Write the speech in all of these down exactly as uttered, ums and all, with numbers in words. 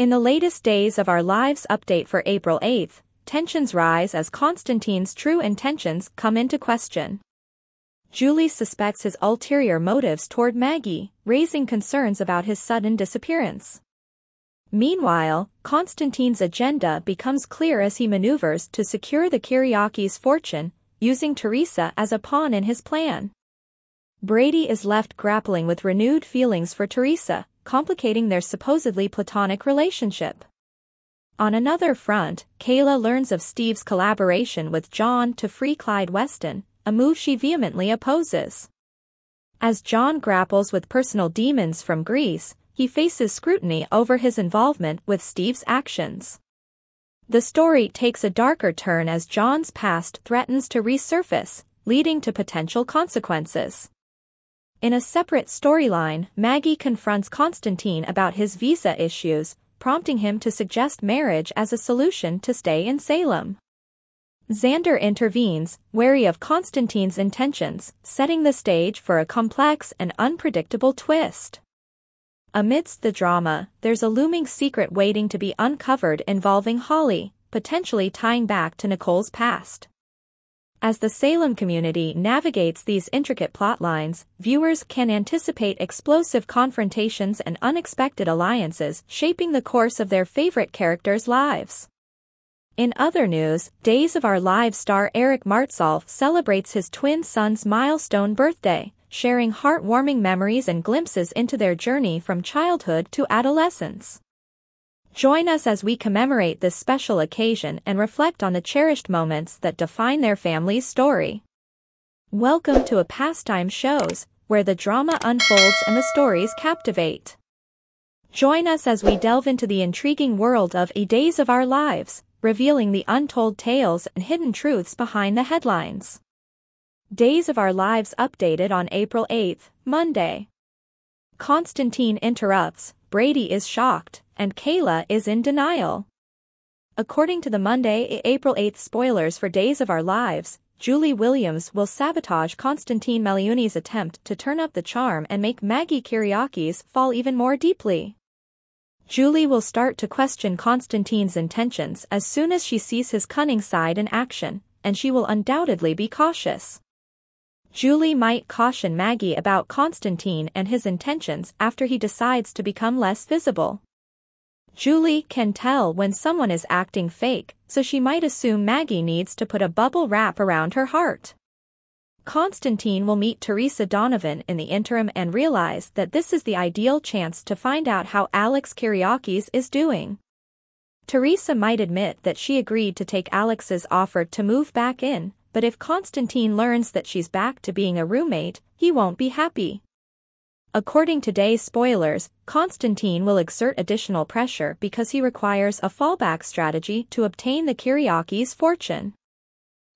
In the latest Days of Our Lives update for April eighth, tensions rise as Constantine's true intentions come into question. Julie suspects his ulterior motives toward Maggie, raising concerns about his sudden disappearance. Meanwhile, Constantine's agenda becomes clear as he maneuvers to secure the Kiriakis' fortune, using Teresa as a pawn in his plan. Brady is left grappling with renewed feelings for Teresa, complicating their supposedly platonic relationship. On another front, Kayla learns of Steve's collaboration with John to free Clyde Weston, a move she vehemently opposes. As John grapples with personal demons from Greece, he faces scrutiny over his involvement with Steve's actions. The story takes a darker turn as John's past threatens to resurface, leading to potential consequences. In a separate storyline, Maggie confronts Constantine about his visa issues, prompting him to suggest marriage as a solution to stay in Salem. Xander intervenes, wary of Constantine's intentions, setting the stage for a complex and unpredictable twist. Amidst the drama, there's a looming secret waiting to be uncovered involving Holly, potentially tying back to Nicole's past. As the Salem community navigates these intricate plotlines, viewers can anticipate explosive confrontations and unexpected alliances shaping the course of their favorite characters' lives. In other news, Days of Our Lives star Eric Martsolf celebrates his twin son's milestone birthday, sharing heartwarming memories and glimpses into their journey from childhood to adolescence. Join us as we commemorate this special occasion and reflect on the cherished moments that define their family's story. Welcome to a Pastime Shows, where the drama unfolds and the stories captivate. Join us as we delve into the intriguing world of E Days of Our Lives, revealing the untold tales and hidden truths behind the headlines. Days of Our Lives updated on April eighth, Monday. Constantine interrupts, Brady is shocked, and Kayla is in denial. According to the Monday, April eighth spoilers for Days of Our Lives, Julie Williams will sabotage Konstantin Meleounis' attempt to turn up the charm and make Maggie Kiriakis fall even more deeply. Julie will start to question Konstantin's intentions as soon as she sees his cunning side in action, and she will undoubtedly be cautious. Julie might caution Maggie about Constantine and his intentions after he decides to become less visible. Julie can tell when someone is acting fake, so she might assume Maggie needs to put a bubble wrap around her heart. Constantine will meet Teresa Donovan in the interim and realize that this is the ideal chance to find out how Alex Kiriakis is doing. Teresa might admit that she agreed to take Alex's offer to move back in, but if Constantine learns that she's back to being a roommate, he won't be happy. According to today's spoilers, Constantine will exert additional pressure because he requires a fallback strategy to obtain the Kiriakis' fortune.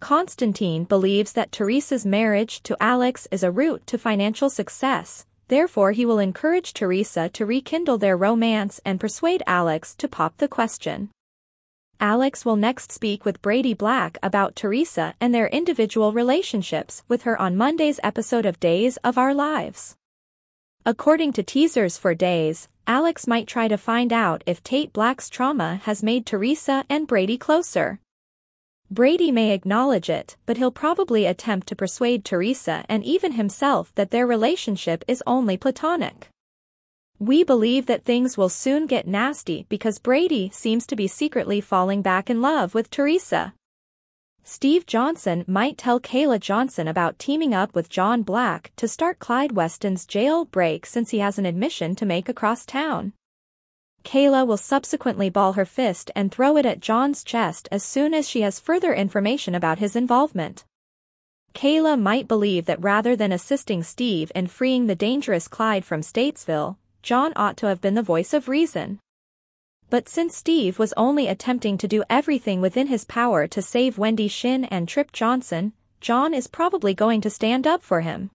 Constantine believes that Teresa's marriage to Alex is a route to financial success, therefore he will encourage Teresa to rekindle their romance and persuade Alex to pop the question. Alex will next speak with Brady Black about Teresa and their individual relationships with her on Monday's episode of Days of Our Lives. According to teasers for Days, Alex might try to find out if Tate Black's trauma has made Teresa and Brady closer. Brady may acknowledge it, but he'll probably attempt to persuade Teresa and even himself that their relationship is only platonic. We believe that things will soon get nasty because Brady seems to be secretly falling back in love with Teresa. Steve Johnson might tell Kayla Johnson about teaming up with John Black to start Clyde Weston's jail break since he has an admission to make across town. Kayla will subsequently ball her fist and throw it at John's chest as soon as she has further information about his involvement. Kayla might believe that rather than assisting Steve in freeing the dangerous Clyde from Statesville, John ought to have been the voice of reason. But since Steve was only attempting to do everything within his power to save Wendy Shin and Trip Johnson, John is probably going to stand up for him.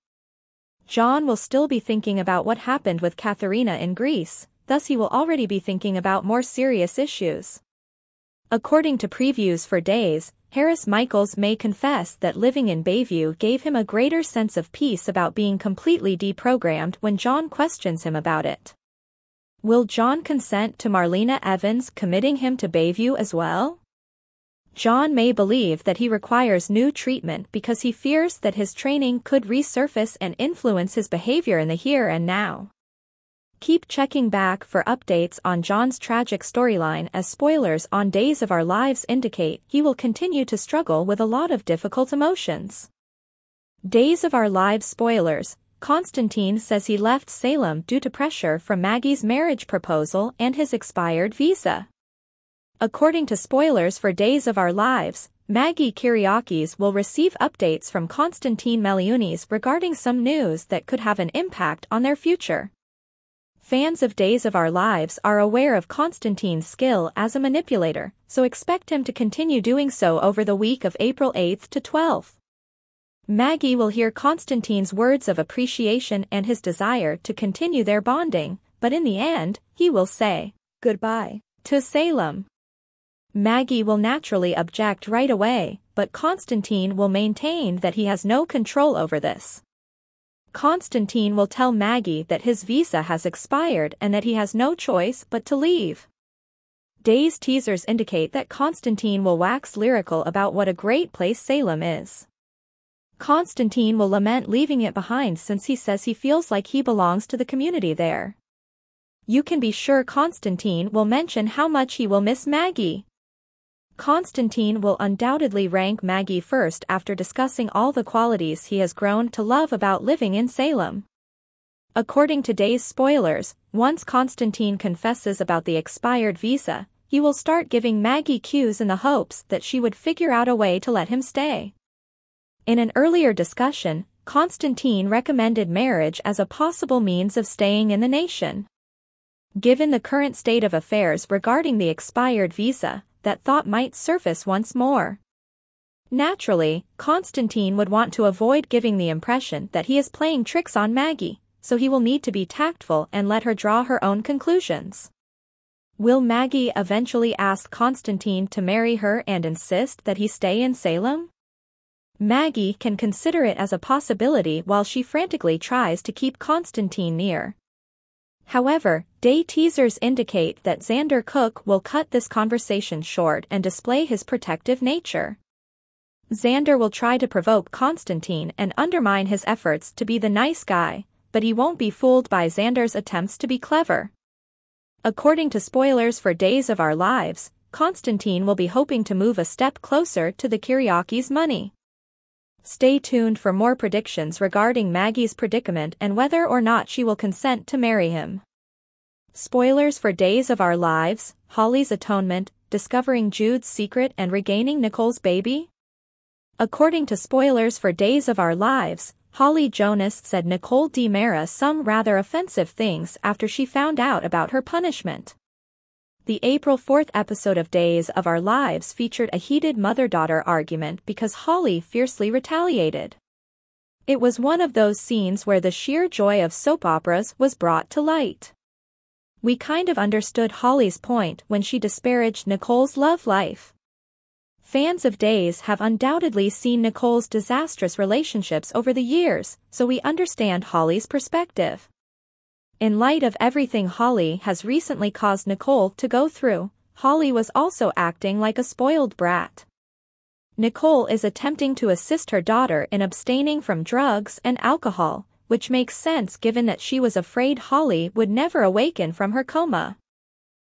John will still be thinking about what happened with Catharina in Greece, thus he will already be thinking about more serious issues. According to previews for Days, Harris Michaels may confess that living in Bayview gave him a greater sense of peace about being completely deprogrammed when John questions him about it. Will John consent to Marlena Evans committing him to Bayview as well? John may believe that he requires new treatment because he fears that his training could resurface and influence his behavior in the here and now. Keep checking back for updates on John's tragic storyline, as spoilers on Days of Our Lives indicate he will continue to struggle with a lot of difficult emotions. Days of Our Lives spoilers: Constantine says he left Salem due to pressure from Maggie's marriage proposal and his expired visa. According to spoilers for Days of Our Lives, Maggie Kiriakis will receive updates from Konstantin Meleounis regarding some news that could have an impact on their future. Fans of Days of Our Lives are aware of Konstantin's skill as a manipulator, so expect him to continue doing so over the week of April eighth to twelfth. Maggie will hear Konstantin's words of appreciation and his desire to continue their bonding, but in the end, he will say goodbye to Salem. Maggie will naturally object right away, but Konstantin will maintain that he has no control over this. Konstantin will tell Maggie that his visa has expired and that he has no choice but to leave. Days teasers indicate that Konstantin will wax lyrical about what a great place Salem is. Konstantin will lament leaving it behind since he says he feels like he belongs to the community there. You can be sure Konstantin will mention how much he will miss Maggie. Konstantin will undoubtedly rank Maggie first after discussing all the qualities he has grown to love about living in Salem. According to Days spoilers, once Konstantin confesses about the expired visa, he will start giving Maggie cues in the hopes that she would figure out a way to let him stay. In an earlier discussion, Konstantin recommended marriage as a possible means of staying in the nation. Given the current state of affairs regarding the expired visa, that thought might surface once more. Naturally, Konstantin would want to avoid giving the impression that he is playing tricks on Maggie, so he will need to be tactful and let her draw her own conclusions. Will Maggie eventually ask Konstantin to marry her and insist that he stay in Salem? Maggie can consider it as a possibility while she frantically tries to keep Konstantin near. However, day teasers indicate that Xander Cook will cut this conversation short and display his protective nature. Xander will try to provoke Konstantin and undermine his efforts to be the nice guy, but he won't be fooled by Xander's attempts to be clever. According to spoilers for Days of Our Lives, Konstantin will be hoping to move a step closer to the Kiriakis' money. Stay tuned for more predictions regarding Maggie's predicament and whether or not she will consent to marry him. Spoilers for Days of Our Lives: Holly's atonement, discovering Jude's secret and regaining Nicole's baby. According to spoilers for Days of Our Lives, Holly Jonas said Nicole DiMera some rather offensive things after she found out about her punishment. The April fourth episode of Days of Our Lives featured a heated mother-daughter argument because Holly fiercely retaliated. It was one of those scenes where the sheer joy of soap operas was brought to light. We kind of understood Holly's point when she disparaged Nicole's love life. Fans of Days have undoubtedly seen Nicole's disastrous relationships over the years, so we understand Holly's perspective. In light of everything Holly has recently caused Nicole to go through, Holly was also acting like a spoiled brat. Nicole is attempting to assist her daughter in abstaining from drugs and alcohol, which makes sense given that she was afraid Holly would never awaken from her coma.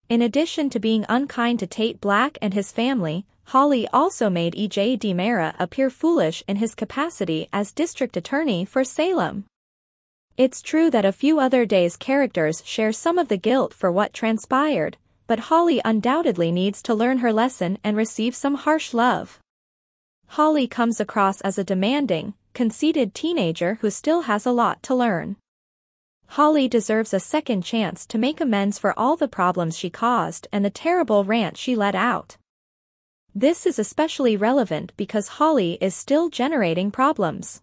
In addition to being unkind to Tate Black and his family, Holly also made E J DiMera appear foolish in his capacity as district attorney for Salem. It's true that a few other Days characters share some of the guilt for what transpired, but Holly undoubtedly needs to learn her lesson and receive some harsh love. Holly comes across as a demanding, conceited teenager who still has a lot to learn. Holly deserves a second chance to make amends for all the problems she caused and the terrible rant she let out. This is especially relevant because Holly is still generating problems.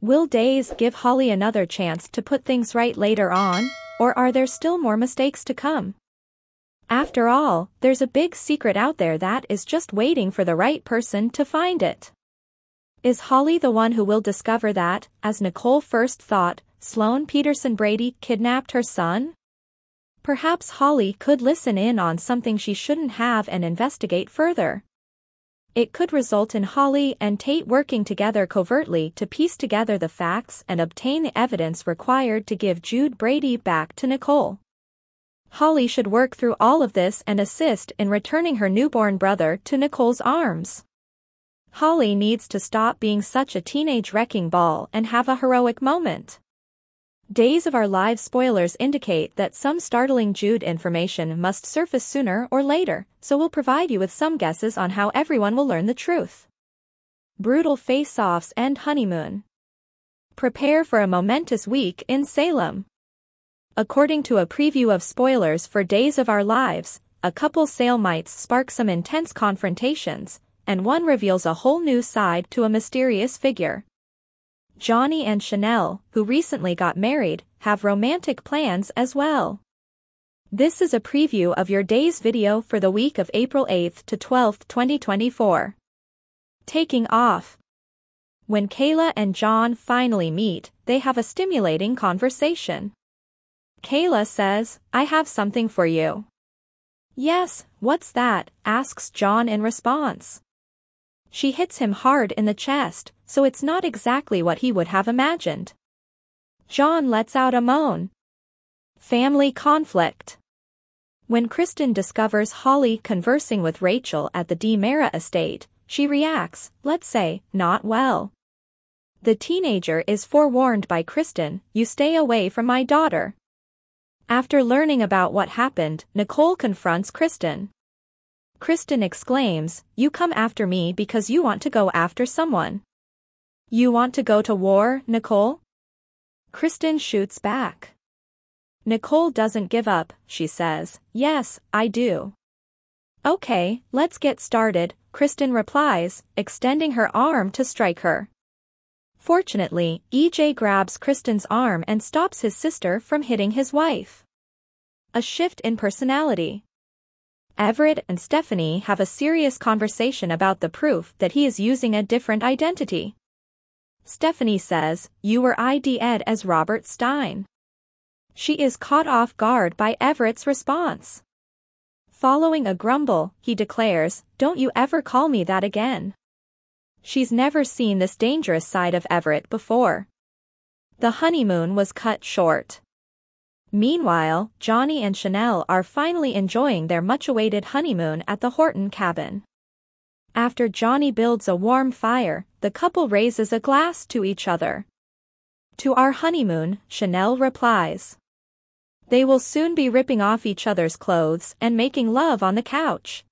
Will Days give Holly another chance to put things right later on, or are there still more mistakes to come? After all, there's a big secret out there that is just waiting for the right person to find it. Is Holly the one who will discover that, as Nicole first thought, Sloane Peterson Brady kidnapped her son? Perhaps Holly could listen in on something she shouldn't have and investigate further. It could result in Holly and Tate working together covertly to piece together the facts and obtain the evidence required to give Jude Brady back to Nicole. Holly should work through all of this and assist in returning her newborn brother to Nicole's arms. Holly needs to stop being such a teenage wrecking ball and have a heroic moment. Days of Our Lives spoilers indicate that some startling Jude information must surface sooner or later, so we'll provide you with some guesses on how everyone will learn the truth. Brutal face-offs and honeymoon. Prepare for a momentous week in Salem. According to a preview of spoilers for Days of Our Lives, a couple Salemites spark some intense confrontations, and one reveals a whole new side to a mysterious figure. Johnny and Chanel, who recently got married, have romantic plans as well. This is a preview of your day's video for the week of April eighth to twelfth, twenty twenty-four. Taking off. When Kayla and John finally meet, they have a stimulating conversation. Kayla says, "I have something for you." "Yes, what's that?" asks John in response. She hits him hard in the chest, so it's not exactly what he would have imagined. John lets out a moan. Family conflict. When Kristen discovers Holly conversing with Rachel at the DiMera estate, she reacts, let's say, not well. The teenager is forewarned by Kristen, "You stay away from my daughter." After learning about what happened, Nicole confronts Kristen. Kristen exclaims, "You come after me because you want to go after someone. You want to go to war, Nicole?" Kristen shoots back. Nicole doesn't give up, she says, "Yes, I do." "Okay, let's get started," Kristen replies, extending her arm to strike her. Fortunately, E J grabs Kristen's arm and stops his sister from hitting his wife. A shift in personality. Everett and Stephanie have a serious conversation about the proof that he is using a different identity. Stephanie says, "You were ID'd as Robert Stein." She is caught off guard by Everett's response. Following a grumble, he declares, "Don't you ever call me that again." She's never seen this dangerous side of Everett before. The honeymoon was cut short. Meanwhile, Johnny and Chanel are finally enjoying their much-awaited honeymoon at the Horton cabin. After Johnny builds a warm fire, the couple raises a glass to each other. "To our honeymoon," Chanel replies. They will soon be ripping off each other's clothes and making love on the couch.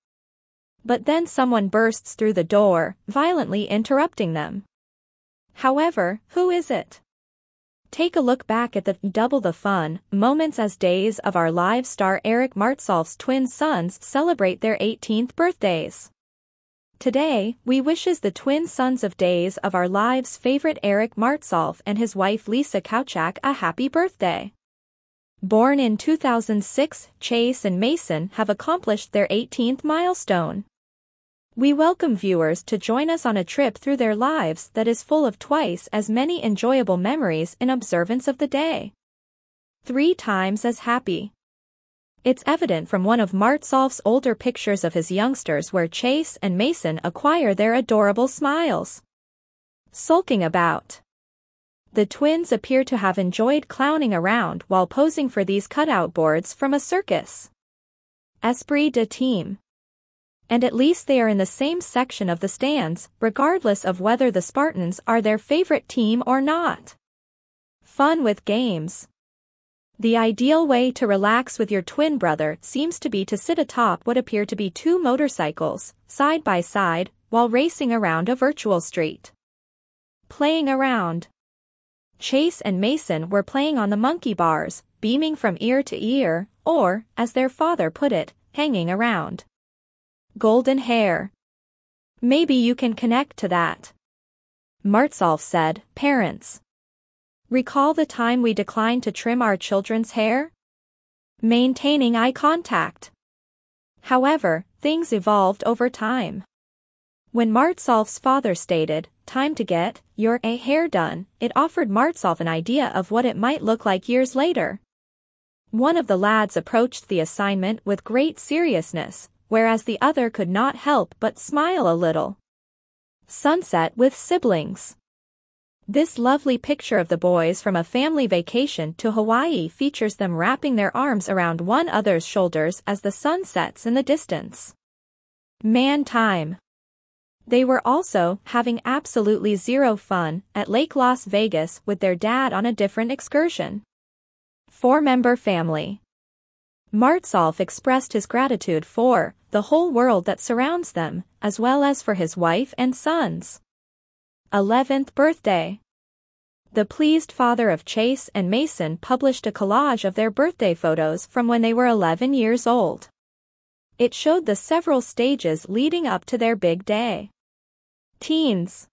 But then someone bursts through the door, violently interrupting them. However, who is it? Take a look back at the Double the Fun moments as Days of Our Lives star Eric Martsolf's twin sons celebrate their eighteenth birthdays. Today, we wishes the twin sons of Days of Our Lives favorite Eric Martsolf and his wife Lisa Kowchak a happy birthday. Born in two thousand six, Chase and Mason have accomplished their eighteenth milestone. We welcome viewers to join us on a trip through their lives that is full of twice as many enjoyable memories in observance of the day. Three times as happy. It's evident from one of Martsolf's older pictures of his youngsters where Chase and Mason acquire their adorable smiles. Sulking about. The twins appear to have enjoyed clowning around while posing for these cutout boards from a circus. Esprit de team. And at least they are in the same section of the stands, regardless of whether the Spartans are their favorite team or not. Fun with games. The ideal way to relax with your twin brother seems to be to sit atop what appear to be two motorcycles, side by side, while racing around a virtual street. Playing around. Chase and Mason were playing on the monkey bars, beaming from ear to ear, or, as their father put it, hanging around. Golden hair. Maybe you can connect to that. Martsolf said, "Parents, recall the time we declined to trim our children's hair? Maintaining eye contact." However, things evolved over time. When Martsolf's father stated, "Time to get your a hair done," it offered Martsolf an idea of what it might look like years later. One of the lads approached the assignment with great seriousness, whereas the other could not help but smile a little. Sunset with siblings. This lovely picture of the boys from a family vacation to Hawaii features them wrapping their arms around one another's shoulders as the sun sets in the distance. Man time. They were also having absolutely zero fun at Lake Las Vegas with their dad on a different excursion. Four-member family. Martsolf expressed his gratitude for the whole world that surrounds them, as well as for his wife and sons. eleventh birthday. The pleased father of Chase and Mason published a collage of their birthday photos from when they were eleven years old. It showed the several stages leading up to their big day. Teens.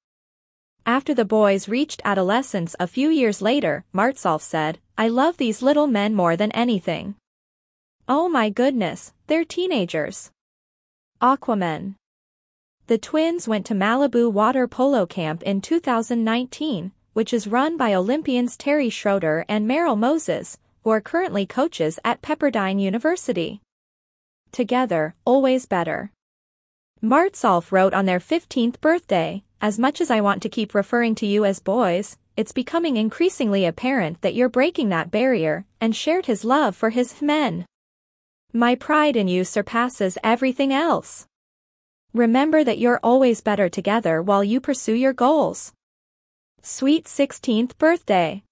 After the boys reached adolescence a few years later, Martsolf said, "I love these little men more than anything. Oh my goodness, they're teenagers." Aquamen. The twins went to Malibu Water Polo Camp in two thousand nineteen, which is run by Olympians Terry Schroeder and Merrill Moses, who are currently coaches at Pepperdine University. Together, always better. Martsolf wrote on their fifteenth birthday, "As much as I want to keep referring to you as boys, it's becoming increasingly apparent that you're breaking that barrier," and shared his love for his men. "My pride in you surpasses everything else. Remember that you're always better together while you pursue your goals." Sweet sixteenth birthday.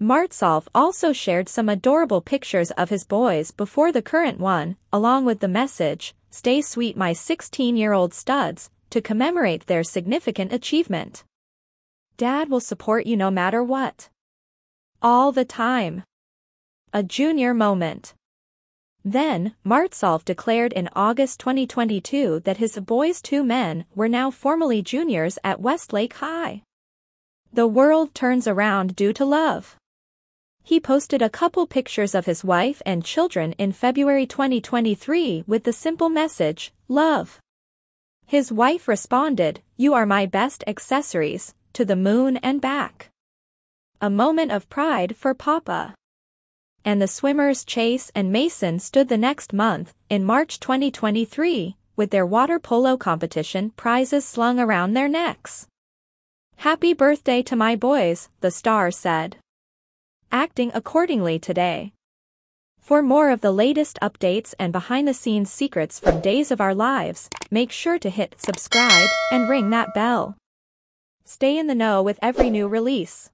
Martsolf also shared some adorable pictures of his boys before the current one, along with the message, "Stay sweet my sixteen-year-old studs," to commemorate their significant achievement. "Dad will support you no matter what. All the time." A junior moment. Then, Martsolf declared in August twenty twenty-two that his boys' two men were now formally juniors at Westlake High. The world turns around due to love. He posted a couple pictures of his wife and children in February twenty twenty-three with the simple message, "Love." His wife responded, "You are my best accessories, to the moon and back." A moment of pride for Papa. And the swimmers Chase and Mason stood the next month, in March twenty twenty-three, with their water polo competition prizes slung around their necks. "Happy birthday to my boys," the star said. Acting accordingly today. For more of the latest updates and behind-the-scenes secrets from Days of Our Lives, make sure to hit subscribe and ring that bell. Stay in the know with every new release.